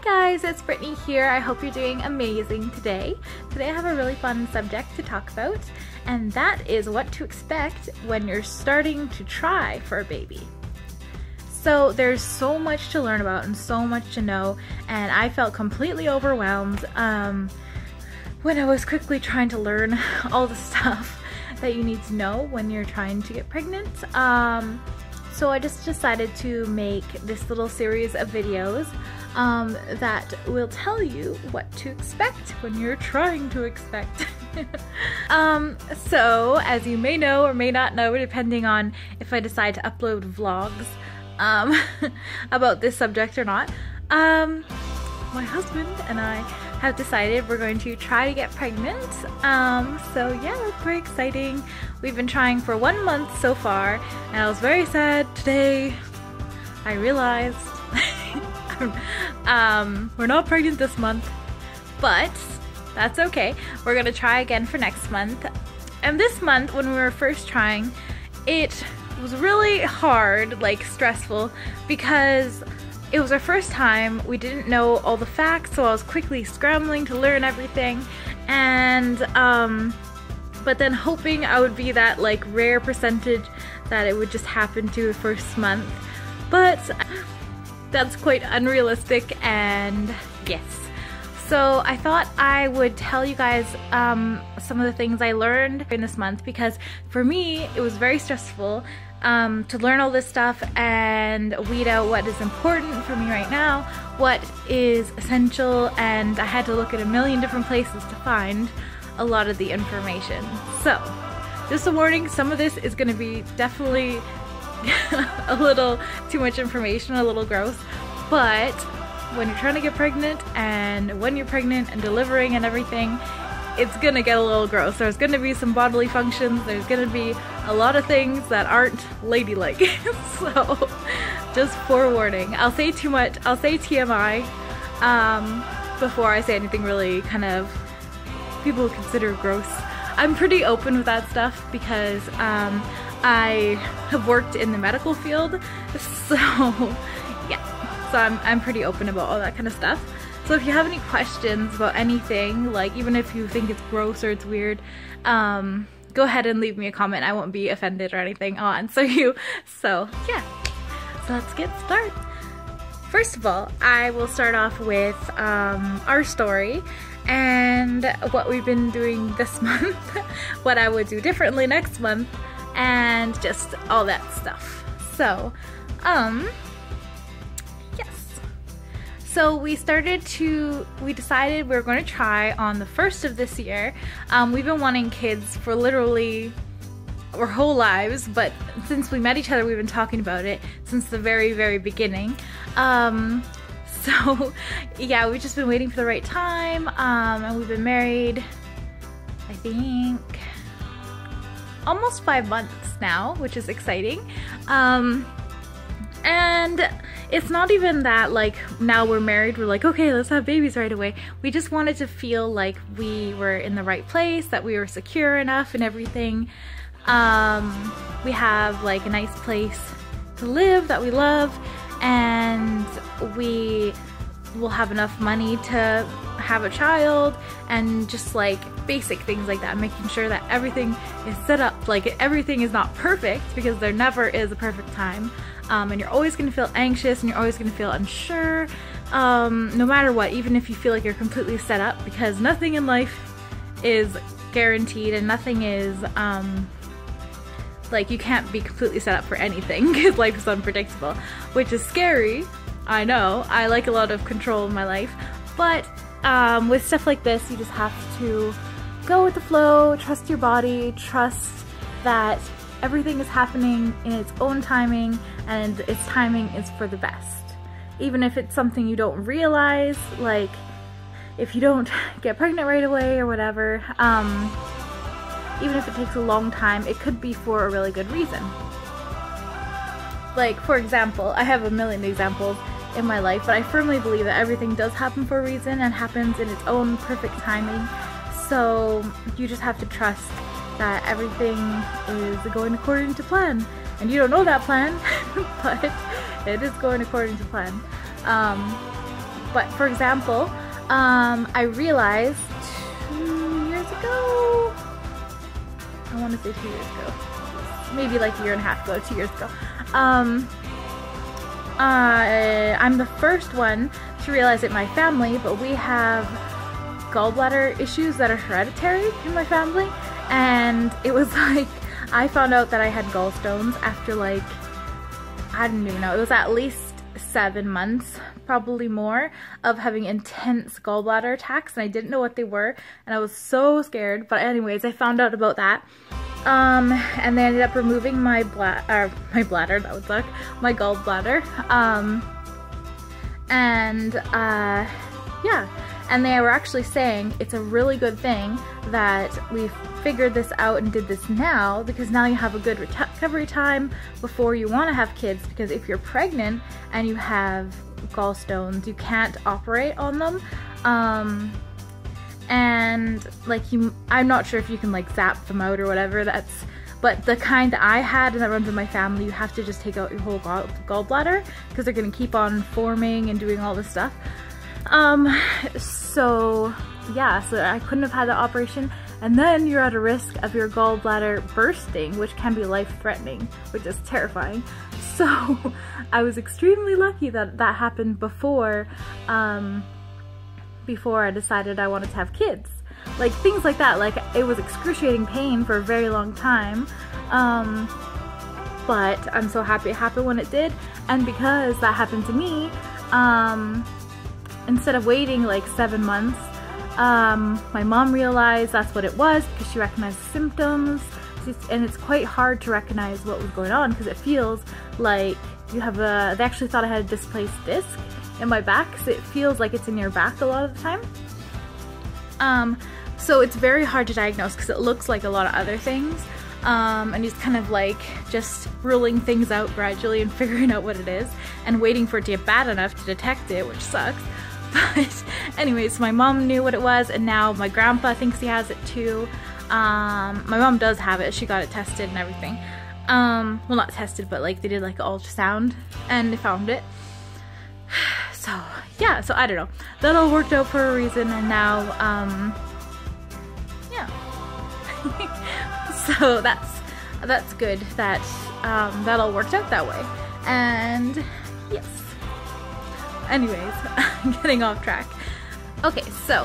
Hi guys, it's Brittany here. I hope you're doing amazing today. Today I have a really fun subject to talk about, and that is what to expect when you're starting to try for a baby. So there's so much to learn about and so much to know, and I felt completely overwhelmed when I was quickly trying to learn all the stuff that you need to know when you're trying to get pregnant. So I just decided to make this little series of videos that will tell you what to expect when you're trying to expect. So as you may know or may not know, depending on if I decide to upload vlogs about this subject or not, my husband and I have decided we're going to try to get pregnant. So yeah, that's very exciting. We've been trying for 1 month so far, and I was very sad today. I realized we're not pregnant this month, but that's okay. We're gonna try again for next month. And this month, when we were first trying, it was really hard, like stressful, because it was our first time. We didn't know all the facts, so I was quickly scrambling to learn everything, and but then hoping I would be that like rare percentage that it would just happen to the first month. But that's quite unrealistic, and yes. So I thought I would tell you guys some of the things I learned in this month, because for me it was very stressful to learn all this stuff and weed out what is important for me right now, what is essential, and I had to look at a million different places to find a lot of the information. So just a warning, some of this is going to be definitely a little too much information, a little gross, but when you're trying to get pregnant and when you're pregnant and delivering and everything, it's gonna get a little gross. There's gonna be some bodily functions, there's gonna be a lot of things that aren't ladylike. So just forewarning, I'll say too much, I'll say TMI before I say anything really kind of people would consider gross. I'm pretty open with that stuff because I have worked in the medical field, so yeah, so I'm pretty open about all that kind of stuff. So if you have any questions about anything, like even if you think it's gross or it's weird, go ahead and leave me a comment. I won't be offended or anything I'll answer you. So yeah, so let's get started. First of all, I will start off with our story and what we've been doing this month, what I would do differently next month, and just all that stuff. So, yes. So we decided we were going to try on the 1st of this year. We've been wanting kids for literally our whole lives, but since we met each other, we've been talking about it since the very, very beginning. So yeah, we've just been waiting for the right time, and we've been married, I think, almost 5 months now, which is exciting. And it's not even that like now we're married, we're like, okay, let's have babies right away. We just wanted to feel like we were in the right place, that we were secure enough and everything. We have like a nice place to live that we love, and we will have enough money to have a child, and just like basic things like that, making sure that everything is set up. Like everything is not perfect, because there never is a perfect time, and you're always going to feel anxious and you're always going to feel unsure, no matter what, even if you feel like you're completely set up, because nothing in life is guaranteed and nothing is like, you can't be completely set up for anything because life is unpredictable, which is scary. I know, I like a lot of control in my life, but with stuff like this, you just have to go with the flow, trust your body, trust that everything is happening in its own timing, and its timing is for the best. Even if it's something you don't realize, like if you don't get pregnant right away or whatever, even if it takes a long time, it could be for a really good reason. Like, for example, I have a million examples in my life, but I firmly believe that everything does happen for a reason and happens in its own perfect timing. So you just have to trust that everything is going according to plan, and you don't know that plan but it is going according to plan. But for example, I realized 2 years ago, I want to say 2 years ago, maybe like a year and a half ago, 2 years ago, I'm the first one to realize it in my family, but we have gallbladder issues that are hereditary in my family, and it was like, I found out that I had gallstones after like, I don't even know, it was at least 7 months, probably more, of having intense gallbladder attacks, and I didn't know what they were, and I was so scared, but anyways, I found out about that. And they ended up removing my bladder, that would suck, my gallbladder, yeah, and they were actually saying it's a really good thing that we've figured this out and did this now, because now you have a good recovery time before you want to have kids, because if you're pregnant and you have gallstones, you can't operate on them, and like I'm not sure if you can like zap them out or whatever, but the kind that I had and that runs in my family, you have to just take out your whole gallbladder, because they're going to keep on forming and doing all this stuff. So yeah, so I couldn't have had the operation, and then you're at a risk of your gallbladder bursting, which can be life-threatening, which is terrifying. So I was extremely lucky that that happened before I decided I wanted to have kids. Like things like that, like it was excruciating pain for a very long time, but I'm so happy it happened when it did, and because that happened to me, instead of waiting like 7 months, my mom realized that's what it was, because she recognized symptoms, and it's quite hard to recognize what was going on, because it feels like you have a, they actually thought I had a displaced disc in my back, because it feels like it's in your back a lot of the time. So it's very hard to diagnose, because it looks like a lot of other things, and it's kind of like just ruling things out gradually and figuring out what it is, and waiting for it to get bad enough to detect it, which sucks. But anyways, my mom knew what it was, and now my grandpa thinks he has it too. My mom does have it, she got it tested and everything. Well, not tested, but like they did like an ultrasound and they found it. So yeah, so I don't know. That all worked out for a reason, and now, yeah. So that's good that that all worked out that way. And yes. Anyways, I'm getting off track. Okay, so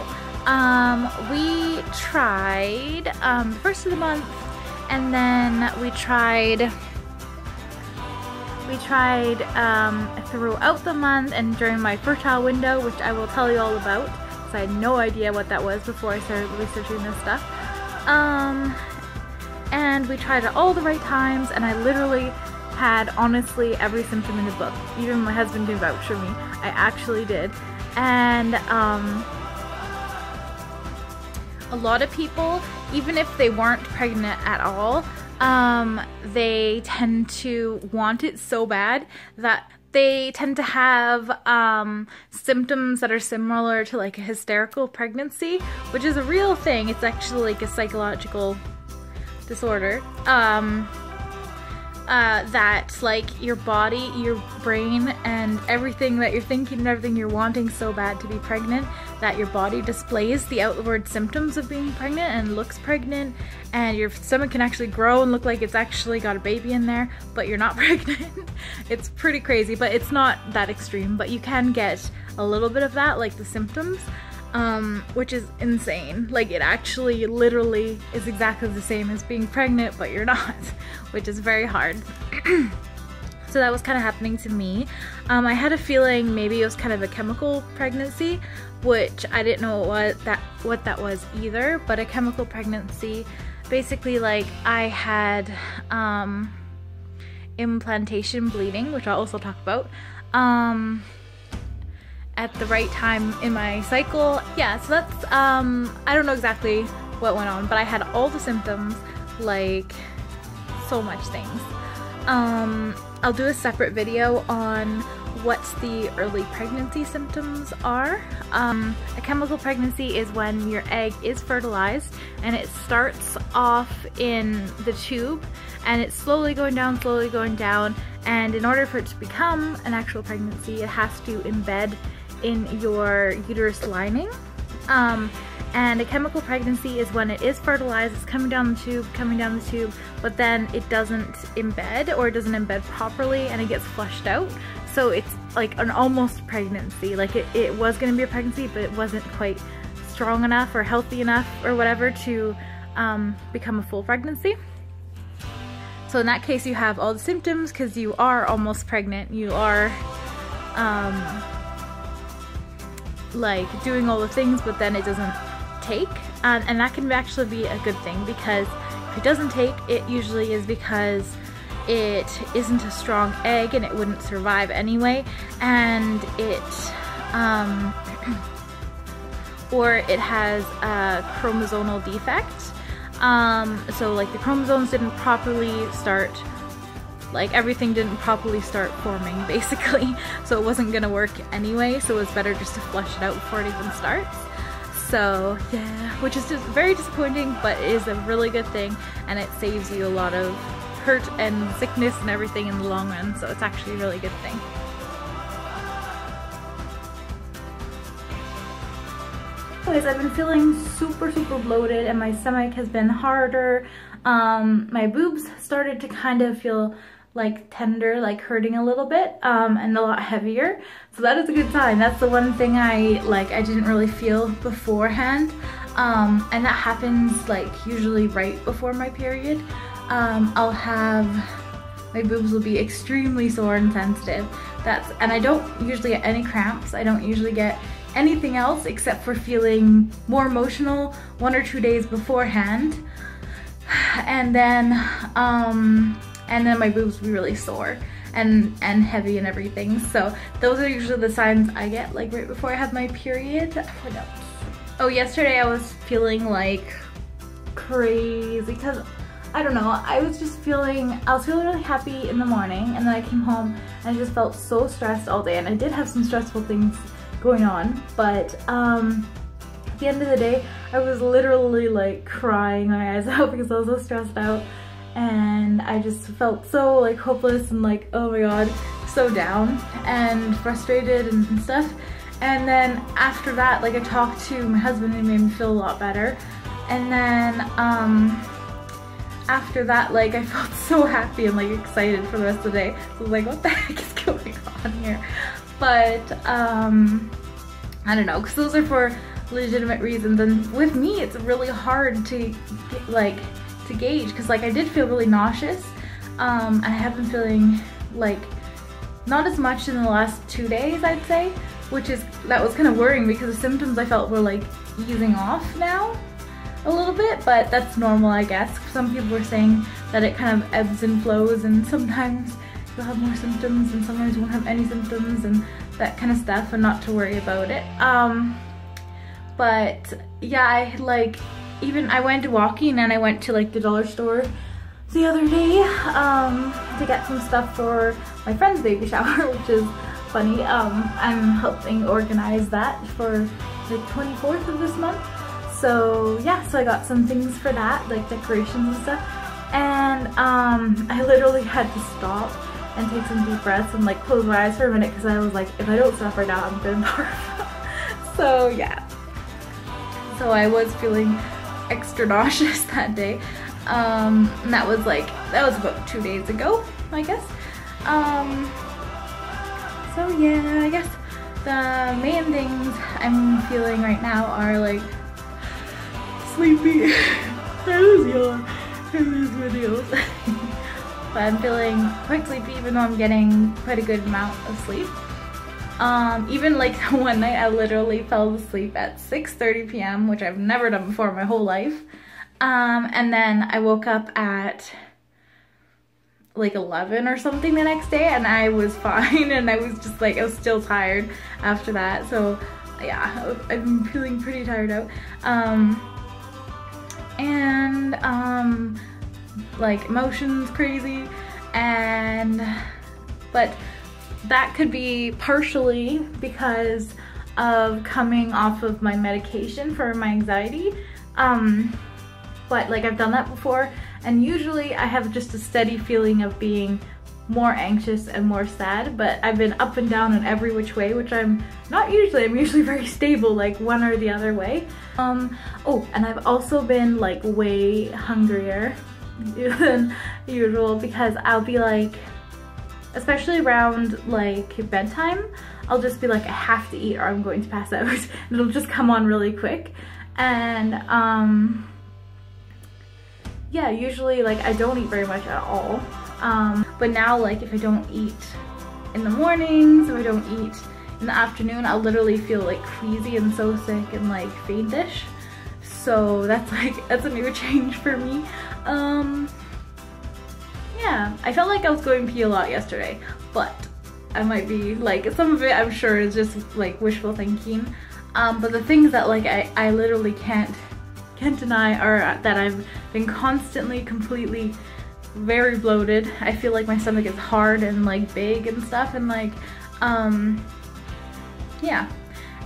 we tried the first of the month, and then we tried throughout the month and during my fertile window, which I will tell you all about, because I had no idea what that was before I started researching this stuff. And we tried at all the right times, and I literally had honestly every symptom in the book. Even my husband can vouch for me. I actually did. And a lot of people, even if they weren't pregnant at all, they tend to want it so bad that they tend to have symptoms that are similar to like a hysterical pregnancy, which is a real thing. It's actually like a psychological disorder. That like your body, your brain, and everything that you're thinking and everything you're wanting so bad to be pregnant, that your body displays the outward symptoms of being pregnant and looks pregnant, and your stomach can actually grow and look like it's actually got a baby in there, but you're not pregnant. It's pretty crazy, but it's not that extreme, but you can get a little bit of that, like the symptoms, which is insane. Like it actually literally is exactly the same as being pregnant, but you're not, which is very hard. So that was kind of happening to me. I had a feeling maybe it was kind of a chemical pregnancy, which I didn't know what that was either, but a chemical pregnancy, basically like I had implantation bleeding, which I'll also talk about, at the right time in my cycle. Yeah, so that's, I don't know exactly what went on, but I had all the symptoms, like so much things. I'll do a separate video on what the early pregnancy symptoms are. A chemical pregnancy is when your egg is fertilized, and it starts off in the tube, and it's slowly going down, and in order for it to become an actual pregnancy, it has to embed in your uterus lining. And a chemical pregnancy is when it is fertilized, it's coming down the tube, but then it doesn't embed, or it doesn't embed properly, and it gets flushed out. So it's like an almost pregnancy. Like it was going to be a pregnancy, but it wasn't quite strong enough or healthy enough or whatever to become a full pregnancy. So in that case, you have all the symptoms because you are almost pregnant. You are like doing all the things, but then it doesn't take, and that can actually be a good thing, because if it doesn't take, it usually is because it isn't a strong egg and it wouldn't survive anyway, and it has a chromosomal defect. So like the chromosomes didn't properly start, like everything didn't properly start forming basically, so it wasn't gonna work anyway, so it's better just to flush it out before it even starts. So yeah, which is just very disappointing, but it is a really good thing, and it saves you a lot of hurt and sickness and everything in the long run, so it's actually a really good thing. Anyways, I've been feeling super bloated, and my stomach has been harder. My boobs started to kind of feel like tender, like hurting a little bit, and a lot heavier. So that is a good sign. That's the one thing I didn't really feel beforehand, and that happens like usually right before my period. My boobs will be extremely sore and sensitive. And I don't usually get any cramps. I don't usually get anything else except for feeling more emotional 1 or 2 days beforehand. And then my boobs will be really sore and heavy and everything. So those are usually the signs I get like right before I have my period. What else? Oh, yesterday I was feeling like crazy because I don't know, I was feeling really happy in the morning, and then I came home and I just felt so stressed all day, and I did have some stressful things going on, but at the end of the day I was literally like crying my eyes out because I was so stressed out, and I just felt so like hopeless and like, oh my god, so down and frustrated and stuff. And then after that, like, I talked to my husband and it made me feel a lot better, and then after that, like, I felt so happy and like excited for the rest of the day. So I was like, what the heck is going on here? But I don't know, because those are for legitimate reasons, and with me it's really hard to gauge, because like I did feel really nauseous, and I have been feeling like not as much in the last 2 days, I'd say, that was kind of worrying because the symptoms I felt were like easing off now a little bit, but that's normal, I guess. Some people were saying that it kind of ebbs and flows, and sometimes you'll have more symptoms and sometimes you won't have any symptoms and that kind of stuff, and not to worry about it. But yeah, I went walking, and I went to like the dollar store the other day to get some stuff for my friend's baby shower, which is funny. I'm helping organize that for the 24th of this month. So yeah, so I got some things for that, like decorations and stuff. And I literally had to stop and take some deep breaths and like close my eyes for a minute, because I was like, if I don't stop right now, I'm gonna barf. So yeah. So I was feeling extra nauseous that day. And that was about 2 days ago, I guess. So yeah, I guess the main things I'm feeling right now are like sleepy. That was yawn in these videos. But I'm feeling quite sleepy, even though I'm getting quite a good amount of sleep. Even like one night I literally fell asleep at 6:30 p.m. which I've never done before in my whole life. And then I woke up at like 11 or something the next day, and I was fine, and I was just like, I was still tired after that. So yeah, I'm feeling pretty tired out. Like emotions crazy, but that could be partially because of coming off of my medication for my anxiety, but like I've done that before, and usually I have just a steady feeling of being more anxious and more sad, but I've been up and down in every which way, which I'm not usually. I'm usually very stable, like one or the other way. Oh, and I've also been like way hungrier than usual, because I'll be like, especially around like bedtime, I'll just be like, I have to eat or I'm going to pass out. And it'll just come on really quick. And yeah, usually like I don't eat very much at all. But now, like, if I don't eat in the mornings, if I don't eat in the afternoon, I'll literally feel like queasy and so sick and like faintish. So that's like, that's a new change for me. Yeah, I felt like I was going pee a lot yesterday, but I might be like, some of it I'm sure is just like wishful thinking. But the things that like I literally can't deny are that I've been constantly, completely, very bloated. I feel like my stomach is hard and like big and stuff, and like yeah.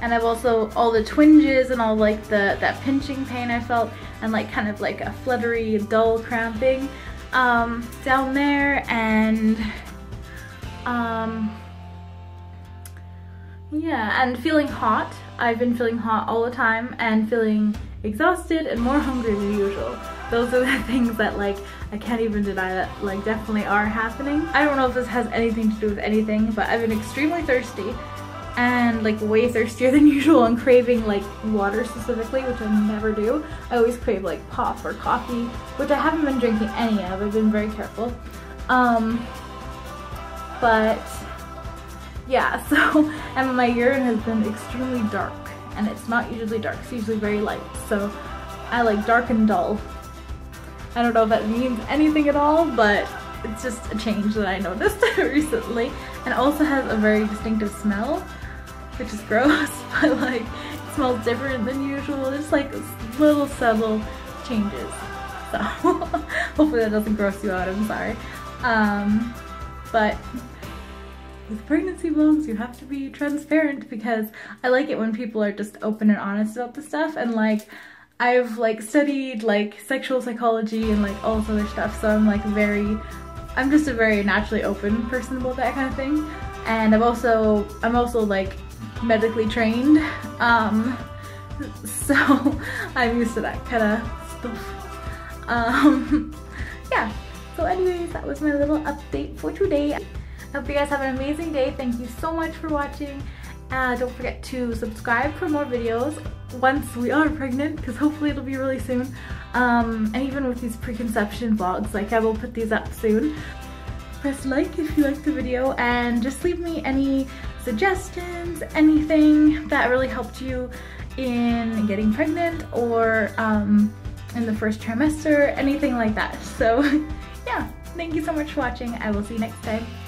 And I've also all the twinges and all like that pinching pain I felt, and like kind of like a fluttery, dull cramping down there, and yeah, and feeling hot. I've been feeling hot all the time and feeling exhausted and more hungry than usual. Those are the things that like I can't even deny that like definitely are happening. I don't know if this has anything to do with anything, but I've been extremely thirsty, and like way thirstier than usual, and craving like water specifically, which I never do. I always crave like pop or coffee, which I haven't been drinking any of. I've been very careful. But yeah, so, and my urine has been extremely dark, and it's not usually dark, it's usually very light. So I like dark and dull. I don't know if that means anything at all, but it's just a change that I noticed recently. And also has a very distinctive smell, which is gross, but like it smells different than usual. It's like little subtle changes. So hopefully that doesn't gross you out, I'm sorry. But with pregnancy vlogs, you have to be transparent, because I like it when people are just open and honest about the stuff, and like I've like studied like sexual psychology and like all this other stuff, so I'm like I'm just a very naturally open person about that kind of thing. And I'm also like medically trained, so I'm used to that kind of stuff. Yeah, so anyways, that was my little update for today. I hope you guys have an amazing day. Thank you so much for watching. Don't forget to subscribe for more videos once we are pregnant, because hopefully it'll be really soon. And even with these preconception vlogs, like I will put these up soon. Press like if you liked the video, and just leave me any suggestions, anything that really helped you in getting pregnant, or in the first trimester, anything like that. So yeah, thank you so much for watching. I will see you next time.